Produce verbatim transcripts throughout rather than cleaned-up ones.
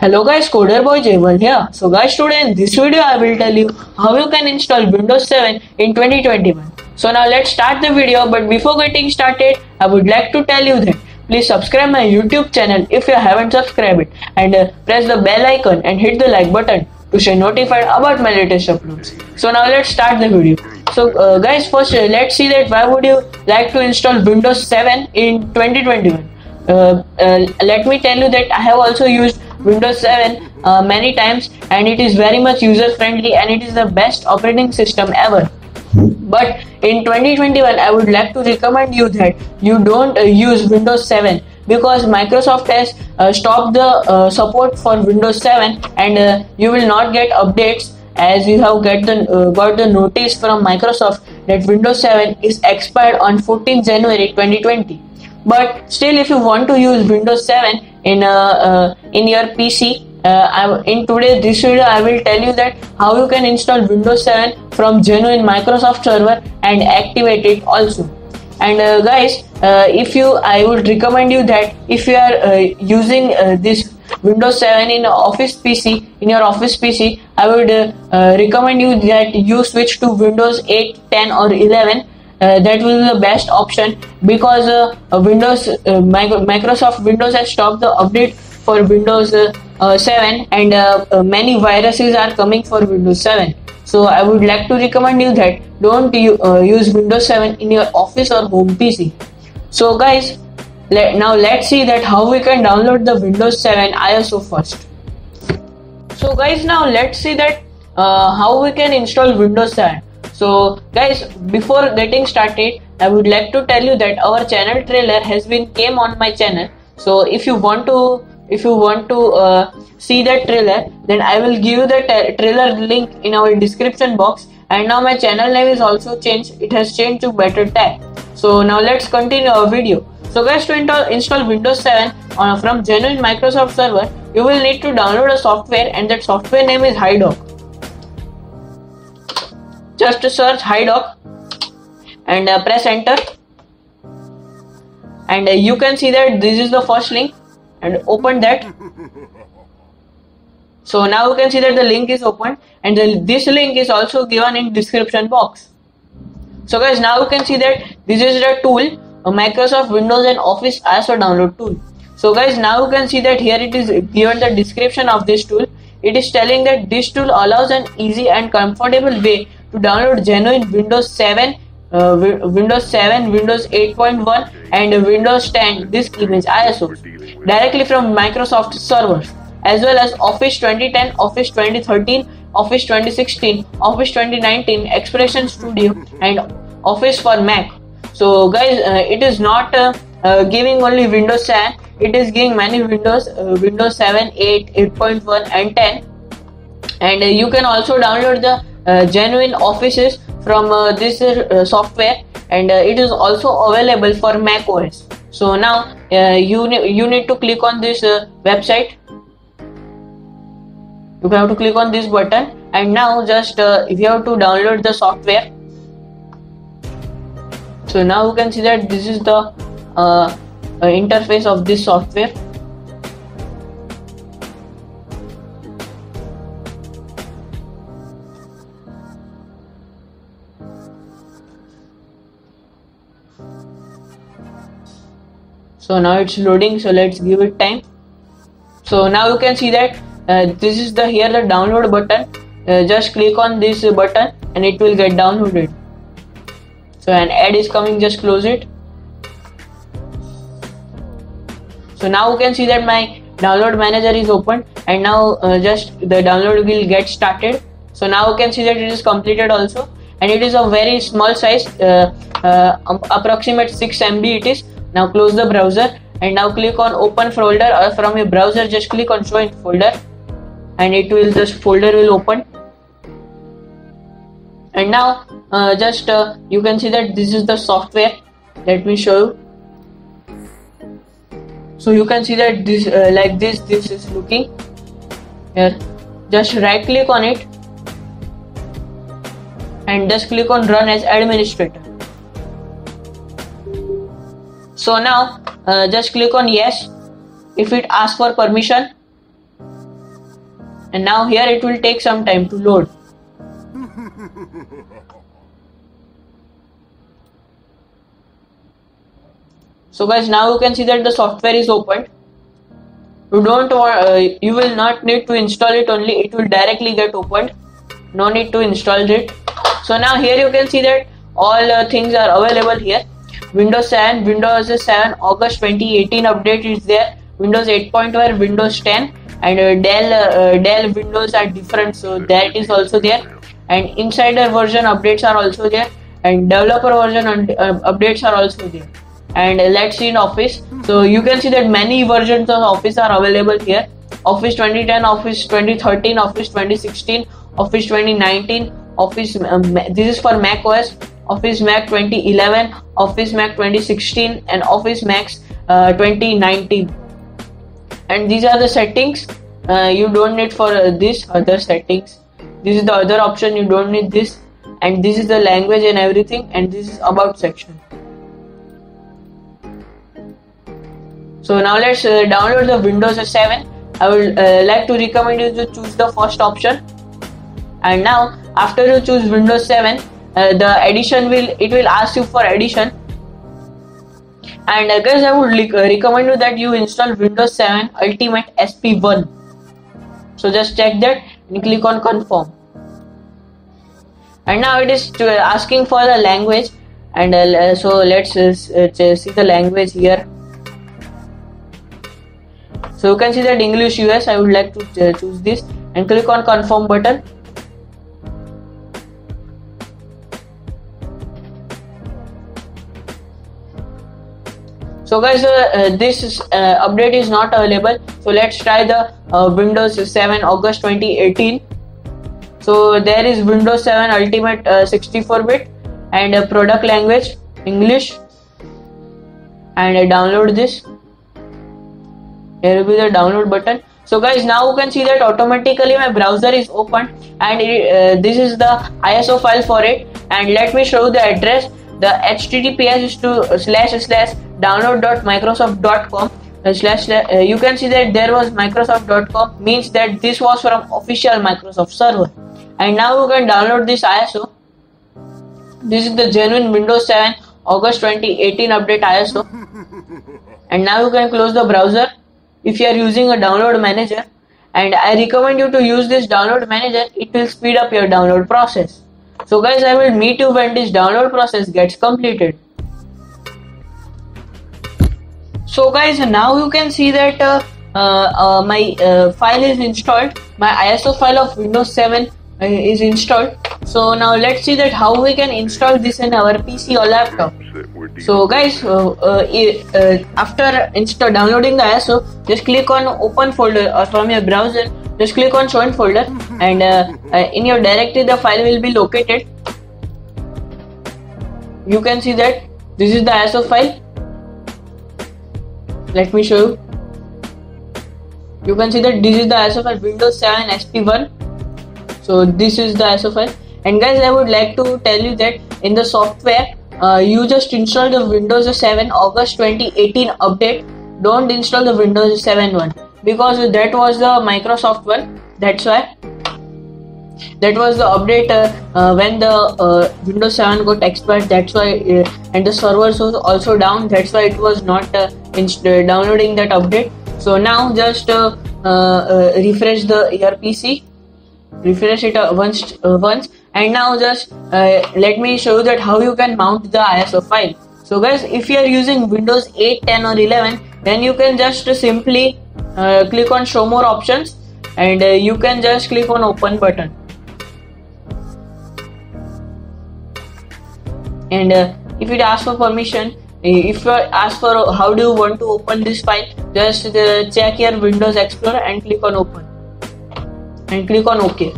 Hello guys, Coder Boy Jivan here. So guys, today in this video I will tell you how you can install Windows seven in twenty twenty-one. So now let's start the video, but before getting started I would like to tell you that please subscribe my YouTube channel if you haven't subscribed it, and uh, press the bell icon and hit the like button to stay notified about my latest uploads. So now let's start the video. So uh, guys, first uh, let's see that why would you like to install Windows seven in twenty twenty-one. Uh, uh, let me tell you that I have also used Windows seven uh, many times, and it is very much user friendly and it is the best operating system ever. But in twenty twenty-one I would like to recommend you that you don't uh, use Windows seven, because Microsoft has uh, stopped the uh, support for Windows seven, and uh, you will not get updates, as you have get the, uh, got the notice from Microsoft that Windows seven is expired on fourteenth January twenty twenty. But still, if you want to use Windows seven in uh, uh, in your P C, uh, I, in today's this video I will tell you that how you can install Windows seven from genuine Microsoft server and activate it also. And uh, guys, uh, if you I would recommend you that if you are uh, using uh, this Windows seven in office P C, in your office P C, I would uh, uh, recommend you that you switch to Windows eight, ten or eleven. Uh, that will be the best option, because uh, Windows uh, Microsoft Windows has stopped the update for Windows uh, uh, seven, and uh, uh, many viruses are coming for Windows seven. So I would like to recommend you that don't uh, use Windows seven in your office or home P C. So guys, let, now let's see that how we can download the Windows seven I S O first. So guys, now let's see that uh, how we can install Windows seven. So guys, before getting started, I would like to tell you that our channel trailer has been came on my channel. So if you want to, if you want to uh, see that trailer, then I will give you the trailer link in our description box. And now my channel name is also changed; it has changed to Better Tech. So now let's continue our video. So guys, to install Windows seven on, from genuine Microsoft server, you will need to download a software, and that software name is HiDoc. Just search HiDoc and uh, press enter, and uh, you can see that this is the first link, and open that. So now you can see that the link is open, and the, this link is also given in description box. So guys, now you can see that this is the tool, uh, Microsoft Windows and Office I S O download tool. So guys, now you can see that here it is given the description of this tool. It is telling that this tool allows an easy and comfortable way to download genuine Windows seven, uh, Windows seven, Windows eight point one and Windows ten disk image I S Os directly from Microsoft servers, as well as Office twenty ten, Office twenty thirteen, Office twenty sixteen, Office twenty nineteen, Expression Studio and Office for Mac. So guys, uh, it is not uh, uh, giving only Windows seven, it is giving many Windows, uh, Windows seven, eight, eight point one and ten, and uh, you can also download the Uh, genuine offices from uh, this uh, software, and uh, it is also available for Mac O S. So now uh, you ne you need to click on this uh, website. You have to click on this button, and now just uh, if you have to download the software. So now you can see that this is the uh, uh, interface of this software. So now it's loading, so let's give it time. So now you can see that uh, this is the here the download button. Uh, just click on this button and it will get downloaded. So an ad is coming, just close it. So now you can see that my download manager is open, and now uh, just the download will get started. So now you can see that it is completed also, and it is a very small size, uh, uh, um, approximate six M B it is. Now close the browser, and now click on open folder, or from your browser just click on show in folder, and it will just folder will open. And now uh, just uh, you can see that this is the software. Let me show you. So you can see that this uh, like this this is looking here. Just right click on it and just click on run as administrator. So now uh, just click on yes if it asks for permission, and now here it will take some time to load. So guys, now you can see that the software is opened. You don't want, uh, you will not need to install it only, it will directly get opened. No need to install it. So now here you can see that all uh, things are available here. Windows seven, Windows seven August twenty eighteen update is there. Windows eight point one, Windows ten, and uh, Dell uh, Dell Windows are different, so that is also there. And insider version updates are also there, and developer version and, uh, updates are also there. And let's see in Office. So you can see that many versions of Office are available here. Office twenty ten, Office twenty thirteen, Office twenty sixteen, Office twenty nineteen, Office um, this is for Mac O S, Office Mac twenty eleven, Office Mac twenty sixteen, and Office Mac uh, twenty nineteen. And these are the settings. Uh, you don't need for uh, this other settings. This is the other option, you don't need this. And this is the language and everything, and this is about section. So now let's uh, download the Windows seven. I would uh, like to recommend you to choose the first option. And now after you choose Windows seven, uh, the edition will it will ask you for edition. And uh, guys, I would uh, recommend you that you install Windows seven Ultimate S P one. So just check that and click on confirm. And now it is to, uh, asking for the language, and uh, so let's uh, see the language here. So you can see that English U S, I would like to choose this and click on confirm button. So guys, uh, uh, this is, uh, update is not available. So let's try the uh, Windows seven August twenty eighteen. So there is Windows seven Ultimate uh, sixty-four bit and uh, product language English, and I download this. Here will be the download button. So guys, now you can see that automatically my browser is open, and it, uh, this is the I S O file for it. And let me show you the address. The H T T P S is to uh, slash slash download dot microsoft dot com uh, slash uh, you can see that there was Microsoft dot com, means that this was from official Microsoft server. And now you can download this I S O. This is the genuine Windows seven August twenty eighteen update I S O. And now you can close the browser if you are using a download manager, and I recommend you to use this download manager. It will speed up your download process. So guys, I will meet you when this download process gets completed. So guys, now you can see that uh, uh, uh, my uh, file is installed. My I S O file of Windows seven uh, is installed. So now let's see that how we can install this in our P C or laptop. So guys, uh, uh, uh, after install downloading the I S O, just click on open folder, or from your browser just click on shown folder, and uh, uh, in your directory the file will be located. You can see that this is the I S O file. Let me show you. You can see that this is the I S O file, Windows seven S P one. So this is the I S O file. And guys, I would like to tell you that in the software, Uh, you just install the Windows seven August twenty eighteen update. Don't install the Windows seven one, because that was the Microsoft one. That's why that was the update uh, uh, when the uh, Windows seven got expired. That's why uh, and the servers was also down. That's why it was not uh, downloading that update. So now just uh, uh, uh, refresh the your P C. Refresh it uh, once uh, once and now just uh, let me show you that how you can mount the I S O file. So guys, if you are using Windows eight, ten or eleven, then you can just simply uh, click on show more options, and uh, you can just click on open button, and uh, if it asks for permission, if you ask for how do you want to open this file, just uh, check your Windows Explorer and click on open, and click on OK.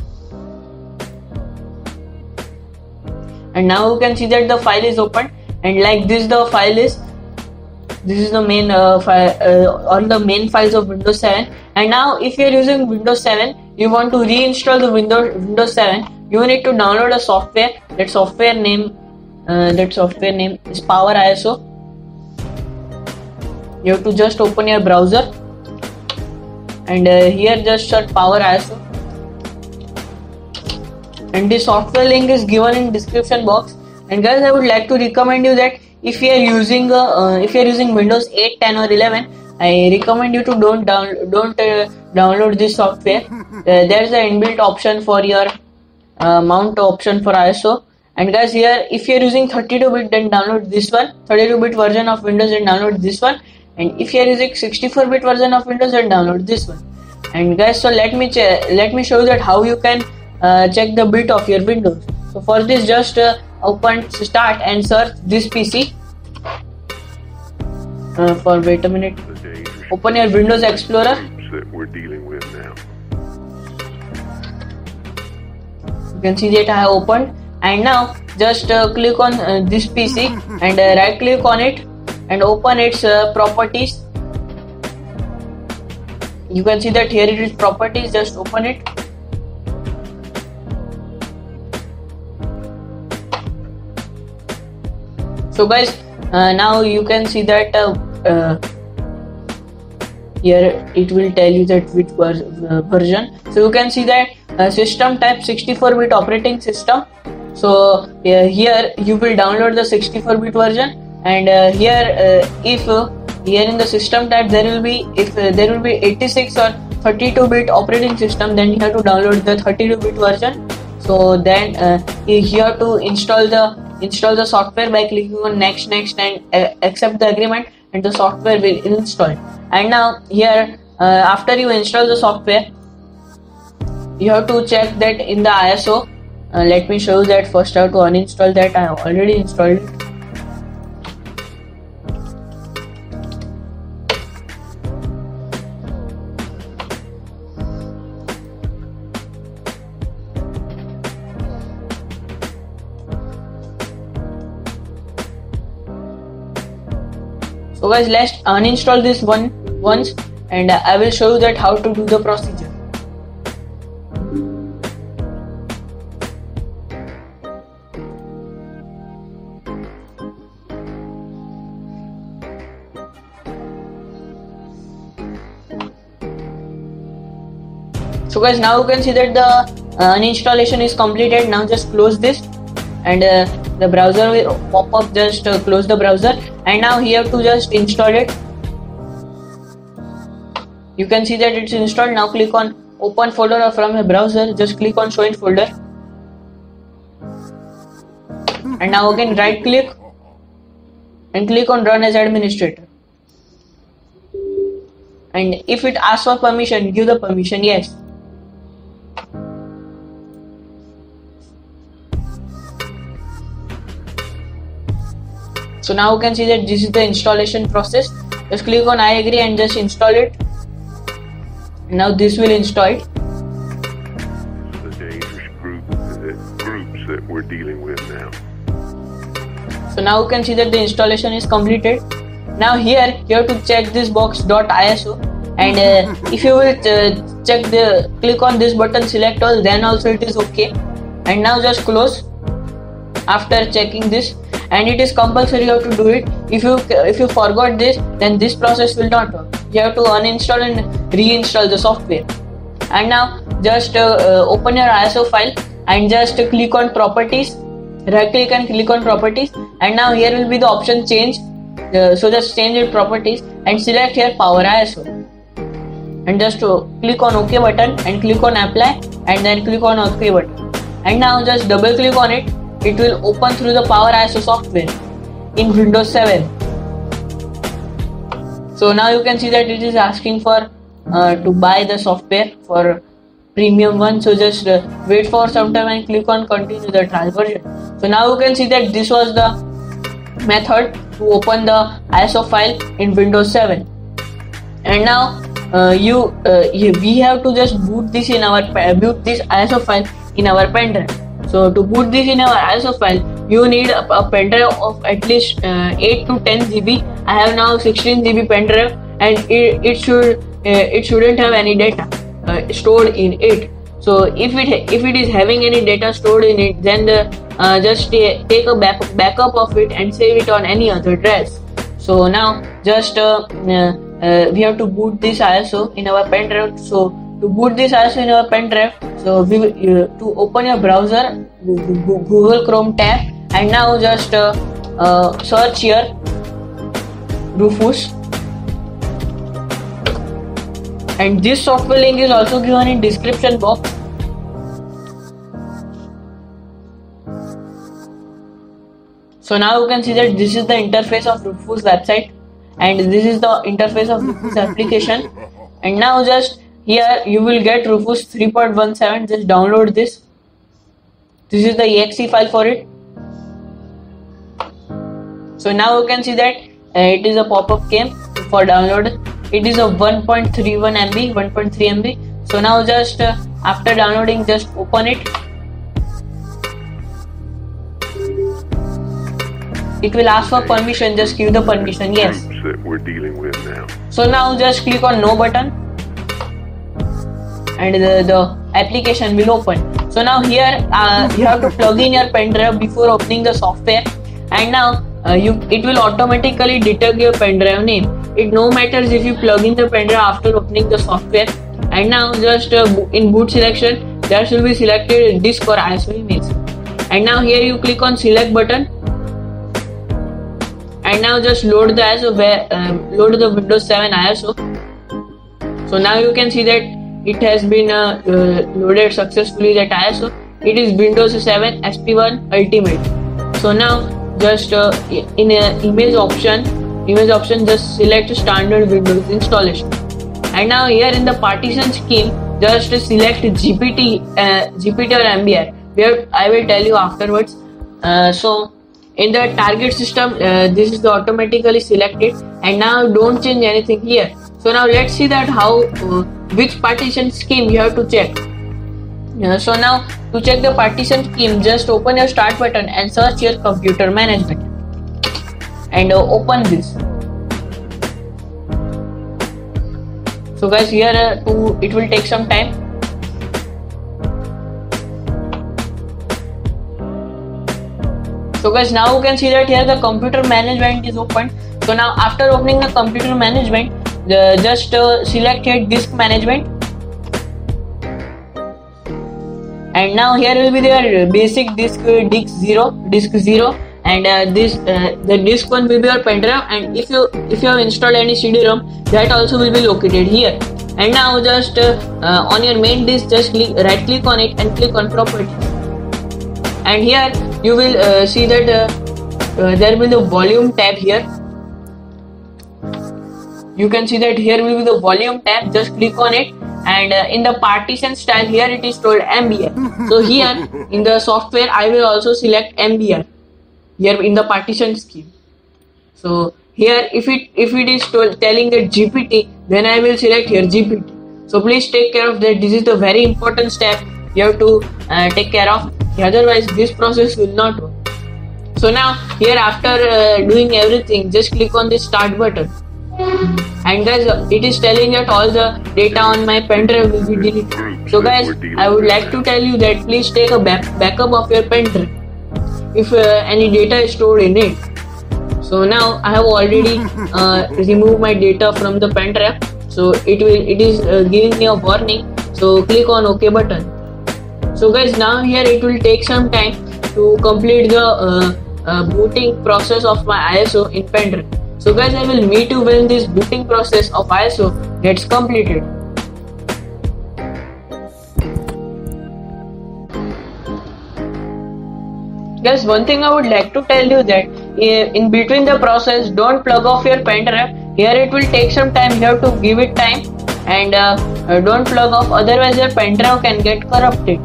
and now you can see that the file is open, and like this the file is this is the main uh, file uh, all the main files of Windows seven. And now if you are using Windows seven, you want to reinstall the Windows seven, you need to download a software. That software name uh, that software name is PowerISO. You have to just open your browser and uh, here just search PowerISO, and the software link is given in description box. And guys, I would like to recommend you that if you are using uh, uh, if you are using Windows eight, ten or eleven, I recommend you to don't down, don't uh, download this software. Uh, there's an inbuilt option for your uh, mount option for I S O. And guys, here if you are using thirty-two bit, then download this one, thirty-two bit version of Windows, and download this one. And if you are using sixty-four bit version of Windows, then download this one. And guys, so let me let me show you that how you can uh, check the build of your Windows. So for this, just uh, open start and search this P C. Uh, for wait a minute. Open your Windows Explorer. That we're dealing with now. You can see that I have opened, and now just uh, click on uh, this P C and uh, right click on it and open its uh, properties. You can see that here it is properties. Just open it. So guys, uh, now you can see that uh, uh, here it will tell you that which ver uh, version. So you can see that uh, system type sixty-four bit operating system. So uh, here you will download the sixty-four bit version, and uh, here uh, if uh, here in the system type there will be if uh, there will be eighty-six or thirty-two bit operating system, then you have to download the thirty-two bit version. So then uh, you have to install the install the software by clicking on next, next, and uh, accept the agreement, and the software will install. And now here uh, after you install the software, you have to check that in the I S O. Uh, let me show you that. First I have to uninstall that. I have already installed it. So guys, let's uninstall this one once, and uh, I will show you that how to do the procedure. So guys, now you can see that the uh, uninstallation is completed. Now just close this, and uh, the browser will pop up. Just uh, close the browser, and now you have to just install it. You can see that it's installed. Now click on open folder, or from a browser just click on show in folder, and now again right click and click on run as administrator. And if it asks for permission, give the permission yes. So now you can see that this is the installation process. Just click on I agree and just install it. Now this will install it. This is the dangerous group, the groups that we're dealing with now. So now you can see that the installation is completed. Now here you have to check this box .iso, and uh, if you will uh, check the click on this button select all, then also it is okay. And now just close after checking this. And it is compulsory, you have to do it. If you if you forgot this, then this process will not work. You have to uninstall and reinstall the software. And now just uh, uh, open your I S O file and just uh, click on properties. Right click and click on properties. And now here will be the option change. Uh, so just change your properties and select here PowerISO. And just uh, click on OK button and click on apply, and then click on OK button. And now just double click on it. It will open through the PowerISO software in Windows seven. So now you can see that it is asking for uh, to buy the software for premium one. So just uh, wait for some time and click on continue the trial version. So now you can see that this was the method to open the I S O file in Windows seven. And now uh, you, uh, you we have to just boot this in our boot this I S O file in our pen drive. So to boot this in our I S O file, you need a, a pen drive of at least uh, eight to ten G B. I have now sixteen G B pen drive, and it, it should uh, it shouldn't have any data uh, stored in it. So if it if it is having any data stored in it, then the, uh, just take a back, backup of it and save it on any other drive. So now just uh, uh, uh, we have to boot this I S O in our pen drive. So to boot this I S O in our pen drive, so we uh, to open your browser, Google Chrome tab, and now just uh, uh, search here Rufus. And this software link is also given in description box. So now you can see that this is the interface of Rufus website, and this is the interface of Rufus application. And now just here you will get Rufus three point one seven. Just download this. This is the E X E file for it. So now you can see that uh, it is a pop-up came for download. It is of one point three one M B, one point three M B. So now just uh, after downloading, just open it. It will ask for permission. Just give the permission. Yes. That we're dealing with now. So now just click on no button, and the, the application will open. So now here uh, you have to plug in your pen drive before opening the software, and now uh, you it will automatically detect your pen drive name. It no matters if you plug in the pen drive after opening the software. And now just uh, in boot selection, there should be selected disk or I S O image, and now here you click on select button, and now just load the I S O where, um, load the Windows seven I S O. So now you can see that it has been uh, uh, loaded successfully, that I S O. It is Windows seven S P one Ultimate. So now just uh, in uh, image option image option just select standard Windows installation, and now here in the partition scheme just select G P T uh, G P T or M B R, where I will tell you afterwards. Uh, so in the target system uh, this is automatically selected, and now don't change anything here. So now let's see that how uh, which partition scheme you have to check. Uh, so now to check the partition scheme, just open your start button and search your computer management, and uh, open this. So guys, here uh, to, it will take some time. So guys, now you can see that here the computer management is opened. So now after opening the computer management, uh, just uh, select here disk management, and now here will be their basic disk, uh, disk zero disk zero. And uh, this uh, the disk one will be your pen drive, and if you if you have installed any C D ROM, that also will be located here. And now just uh, uh, on your main disk, just click, right click on it and click on properties, and here you will uh, see that uh, uh, there will be the volume tab. Here you can see that here will be the volume tab. Just click on it, and uh, in the partition style, here it is told M B R. So here in the software I will also select M B R here in the partition scheme. So here if it if it is told, telling that G P T, then I will select here G P T. So please take care of that. This is the very important step you have to uh, take care of, otherwise this process will not work. So now here after uh, doing everything, just click on this start button, and guys uh, it is telling that all the data on my pen drive will be deleted. So guys, I would like to tell you that please take a back backup of your pen drive if uh, any data is stored in it. So now I have already uh, removed my data from the pen drive, so it will it is uh, giving me a warning. So click on OK button. So guys, now here it will take some time to complete the uh, uh, booting process of my I S O in pen drive. So guys, I will meet you when this booting process of I S O gets completed. Guys, one thing I would like to tell you that in between the process, don't plug off your pen drive. Here it will take some time. You have to give it time, and uh, don't plug off, otherwise your pen drive can get corrupted.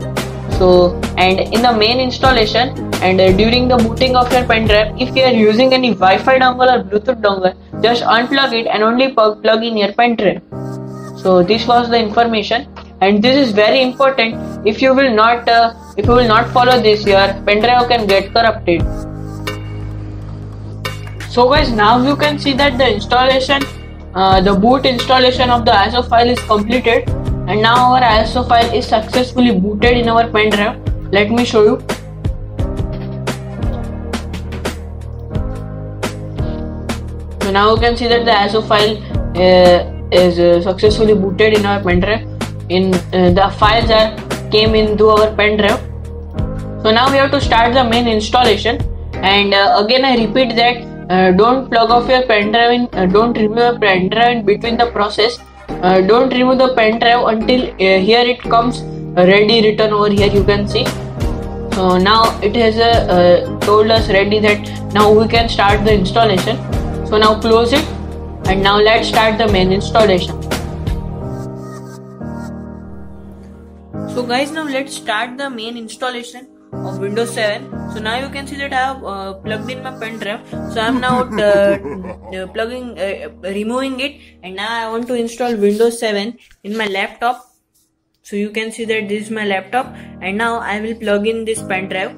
So, and in the main installation and uh, during the booting of your pen drive, if you are using any Wi-Fi dongle or Bluetooth dongle, just unplug it and only plug in your pen drive. So this was the information. and this is very important. If you will not uh, if you will not follow this, your pen drive can get corrupted. So guys, now you can see that the installation uh, the boot installation of the I S O file is completed, and now our I S O file is successfully booted in our pen drive. Let me show you. So now you can see that the I S O file uh, is uh, successfully booted in our pen drive. In uh, the files are came into our pen drive. So now we have to start the main installation. And uh, again, I repeat that uh, don't plug off your pen drive. In, uh, don't remove your pen drive in between the process. Uh, don't remove the pen drive until uh, here it comes ready written over here. You can see. So now it has uh, uh, told us ready that now we can start the installation. So now close it. And now let's start the main installation. So guys, now let's start the main installation of Windows seven. So now you can see that I have uh, plugged in my pen drive. So I am now uh, plugging, uh, removing it, and now I want to install Windows seven in my laptop. So you can see that this is my laptop, and now I will plug in this pen drive.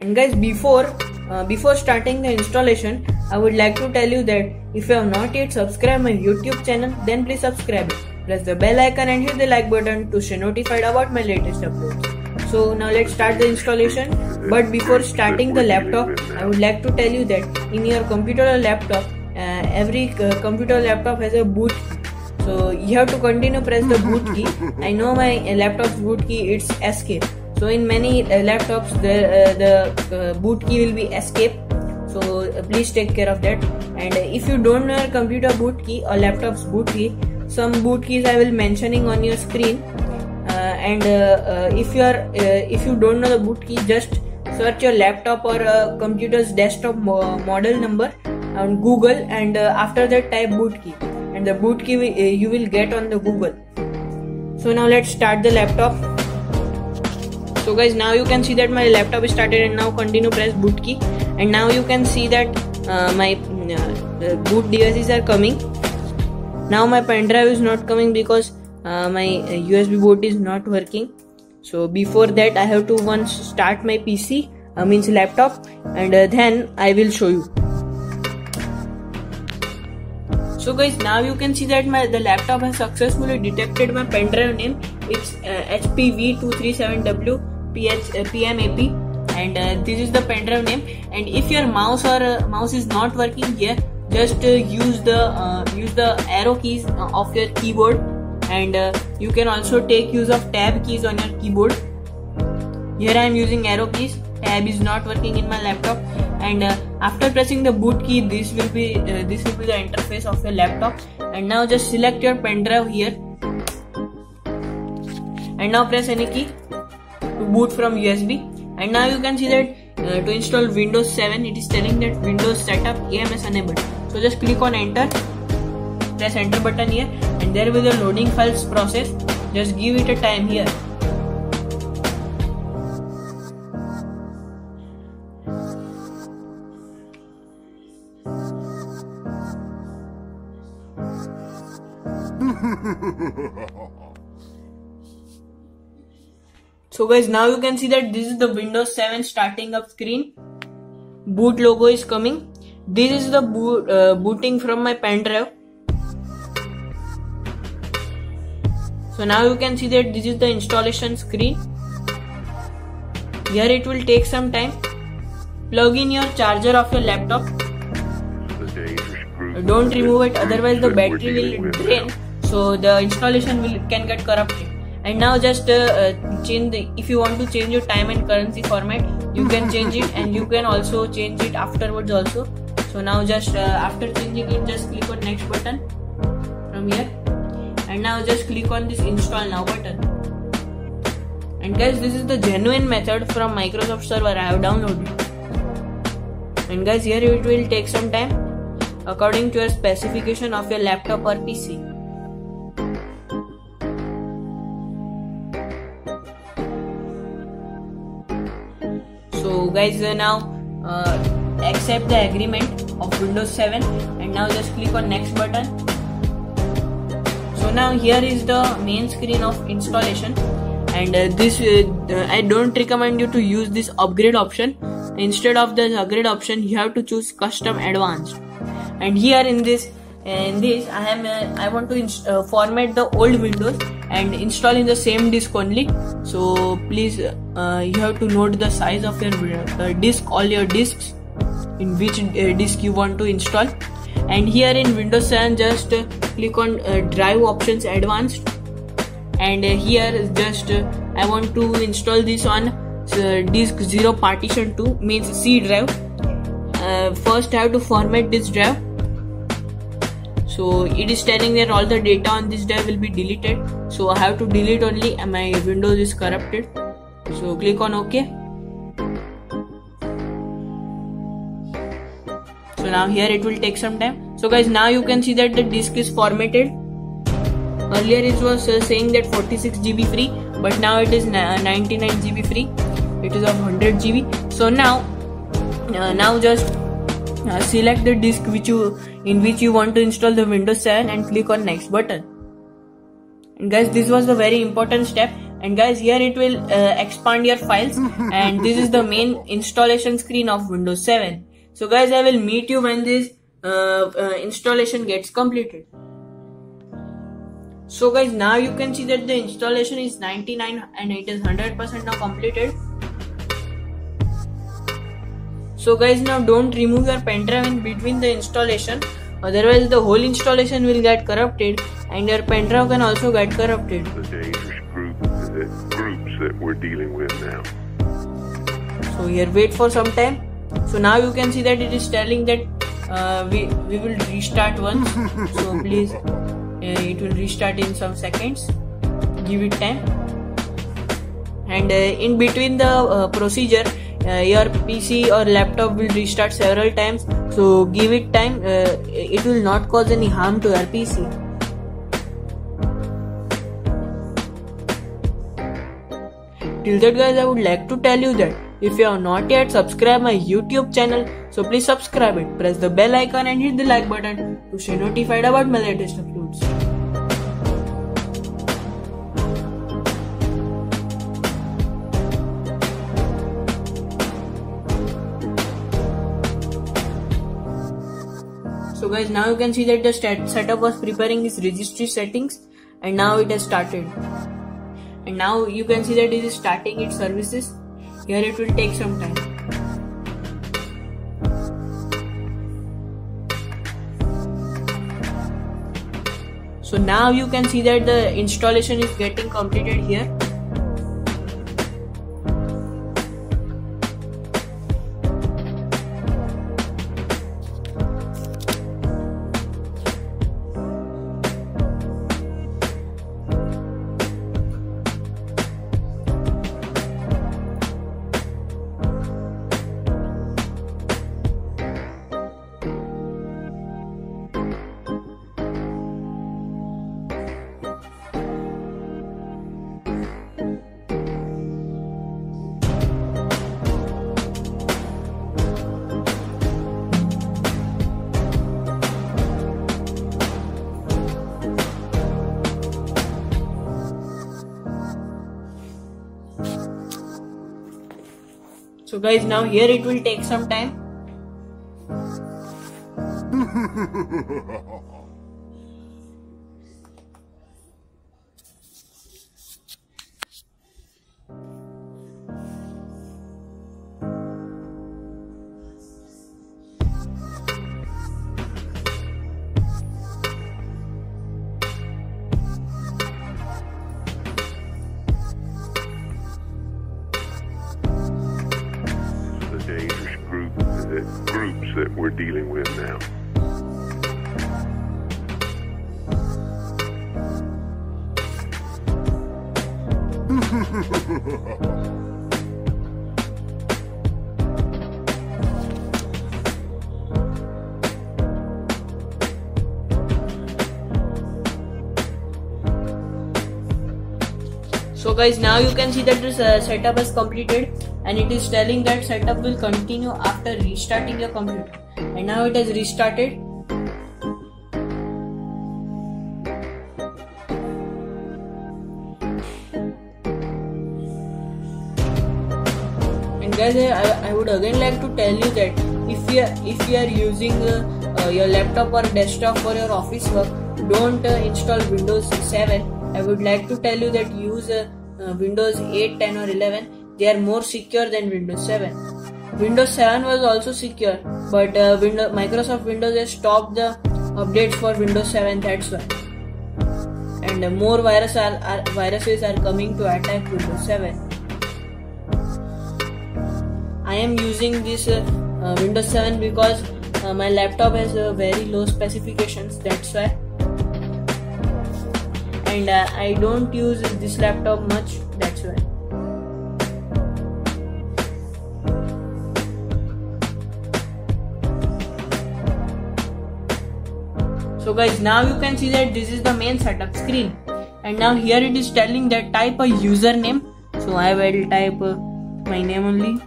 And guys, before uh, before starting the installation, I would like to tell you that if you have not yet subscribed my YouTube channel, then please subscribe it. Press the bell icon and hit the like button to stay notified about my latest uploads. So now let's start the installation. But before starting the laptop, I would like to tell you that in your computer or laptop, uh, every uh, computer or laptop has a boot key. So you have to continue press the boot key. I know my uh, laptop's boot key, it's escape. So in many uh, laptops, the, uh, the uh, boot key will be escape. So uh, please take care of that. And uh, if you don't know your computer boot key or laptop's boot key, some boot keys I will mentioning on your screen. Uh, and uh, uh, if you are uh, if you don't know the boot key, just search your laptop or uh, computer's desktop mo model number on Google, and uh, after that type boot key, and the boot key uh, you will get on the Google. So now let's start the laptop. So guys, now you can see that my laptop is started, and now continue press boot key, and now you can see that uh, my uh, boot devices are coming. Now my pen drive is not coming because uh, my U S B boot is not working. So before that, I have to once start my P C, uh, means laptop, and uh, then I will show you. So guys, now you can see that my the laptop has successfully detected my pen drive name. It's uh, H P V two three seven W. P M A P, and uh, this is the pen drive name. And if your mouse or uh, mouse is not working here, just uh, use the uh, use the arrow keys uh, of your keyboard, and uh, you can also take use of tab keys on your keyboard. Here I am using arrow keys. Tab is not working in my laptop, and uh, after pressing the boot key, this will be uh, this will be the interface of your laptop. And now just select your pen drive here, and now press any key to boot from U S B. And now you can see that uh, to install Windows seven, it is telling that Windows setup A M S enabled. So just click on enter, press enter button here, and there will be the loading files process. Just give it a time here. So guys, now you can see that this is the Windows seven starting up screen. Boot logo is coming. This is the boot, uh, booting from my pen drive. So now you can see that this is the installation screen. Here it will take some time. Plug in your charger of your laptop. Don't remove it, otherwise the battery will drain. So the installation will can get corrupted. And now just uh, uh, change the, if you want to change your time and currency format, you can change it, and you can also change it afterwards also. So now just uh, after changing it, just click on next button from here, and now just click on this install now button. And guys, this is the genuine method from Microsoft server I have downloaded. And guys, here it will take some time according to your specification of your laptop or P C. So guys, uh, now uh, accept the agreement of Windows seven, and now just click on next button. So now here is the main screen of installation, and uh, this uh, I don't recommend you to use this upgrade option. Instead of the upgrade option, you have to choose custom advanced. And here in this in this I am uh, I want to uh, format the old Windows and install in the same disk only. So please uh, you have to note the size of your uh, disk, all your disks, in which uh, disk you want to install. And here in Windows seven, just uh, click on uh, drive options advanced, and uh, here just uh, I want to install this on uh, disk zero partition two, means C drive. Uh, first I have to format this drive. So it is telling that all the data on this drive will be deleted, so I have to delete only, and my Windows is corrupted, so click on OK. So now here it will take some time. So guys, now you can see that the disk is formatted. Earlier it was uh, saying that forty-six G B free, but now it is ninety-nine G B free. It is of one hundred G B. So now uh, now just uh, select the disk which you in which you want to install the Windows seven and click on next button. And guys, this was the very important step. And guys, here it will uh, expand your files, and this is the main installation screen of Windows seven. So guys, I will meet you when this uh, uh, installation gets completed. So guys, now you can see that the installation is ninety-nine and it is one hundred percent now completed. So guys, now don't remove your pen drive in between the installation, otherwise the whole installation will get corrupted and your pen drive can also get corrupted. The dangerous group, the groups that we're dealing with now. So here, wait for some time. So now you can see that it is telling that uh, we, we will restart once. So please, uh, it will restart in some seconds. Give it time. And uh, in between the uh, procedure, uh, your P C or laptop will restart several times. So give it time. Uh, it will not cause any harm to your P C. Till that guys, I would like to tell you that if you have not yet subscribed my YouTube channel, so please subscribe it, press the bell icon and hit the like button to stay notified about my latest uploads. So guys, now you can see that the setup was preparing its registry settings, and now it has started. And now you can see that it is starting its services. Here it will take some time. So now you can see that the installation is getting completed here. So guys, now here it will take some time. Groups that we're dealing with now. So guys, now you can see that this uh, setup is completed, and it is telling that setup will continue after restarting your computer. And now it has restarted. guys, I, I would again like to tell you that if you are, if you are using uh, uh, your laptop or desktop for your office work, don't uh, install Windows seven. I would like to tell you that use uh, uh, Windows eight, ten or eleven. They are more secure than Windows seven. Windows seven was also secure, but uh, Windows, Microsoft Windows has stopped the updates for Windows seven. That's why. And uh, more virus are, are, viruses are coming to attack Windows seven. I am using this uh, uh, Windows seven because uh, my laptop has uh, very low specifications, that's why. And uh, I don't use this laptop much, that's why. So guys, now you can see that this is the main setup screen. And now here it is telling that type a username. So I will type uh, my name only.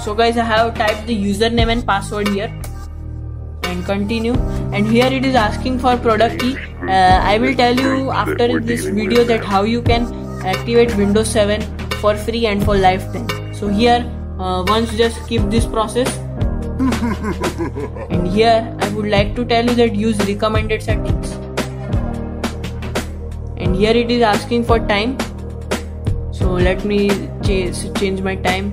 So guys, I have typed the username and password here and continue, and here it is asking for product key. uh, I will tell you after this video that how you can activate Windows seven for free and for lifetime. So here uh, once just skip this process. And here I would like to tell you that use recommended settings, and here it is asking for time. So let me ch change my time.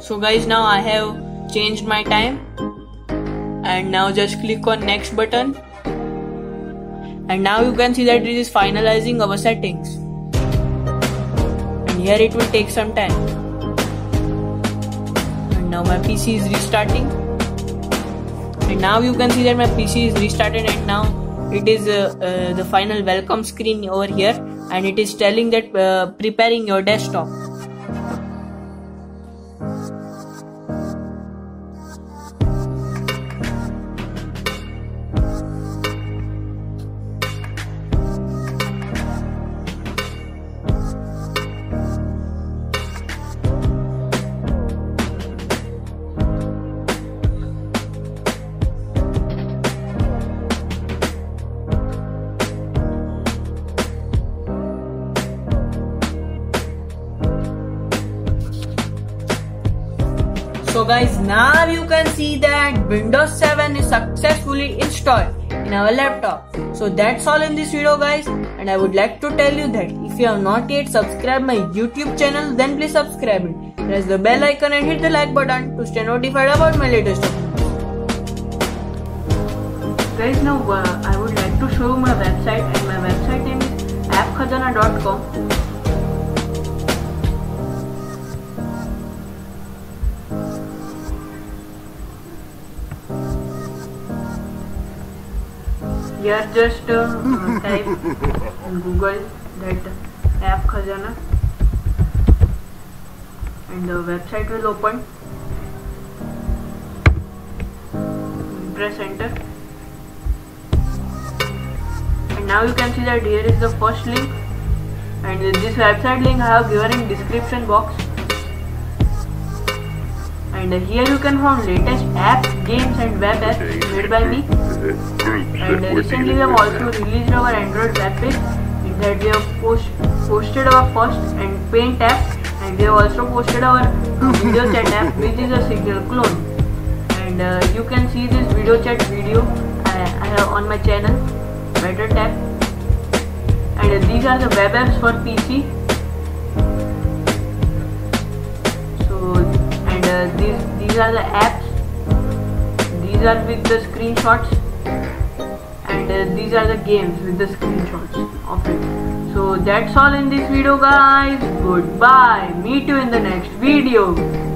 So guys, now I have changed my time, and now just click on next button, and now you can see that it is finalizing our settings, and here it will take some time. And now my P C is restarting, and now you can see that my P C is restarted, and now it is uh, uh, the final welcome screen over here, and it is telling that uh, preparing your desktop. So guys, now you can see that Windows seven is successfully installed in our laptop. So that's all in this video guys, and I would like to tell you that if you have not yet subscribed my YouTube channel, then please subscribe it. Press the bell icon and hit the like button to stay notified about my latest uploads. Guys, now uh, I would like to show my website, and my website name is afkhazana dot com. Here just uh, type in Google that app Khazana, and the website will open. Press enter, and now you can see that here is the first link, and this website link I have given in description box. And here you can find latest apps, games and web apps made by me. And recently we have also released our Android web page. In that we have post, posted our first and paint app, and we have also posted our video chat app, which is a signal clone. And uh, you can see this video chat video I, I have on my channel, Better Tap. And uh, these are the web apps for P C. Uh, these these are the apps. These are with the screenshots, and and uh, these are the games with the screenshots of it. So that's all in this video guys. Goodbye. Meet you in the next video.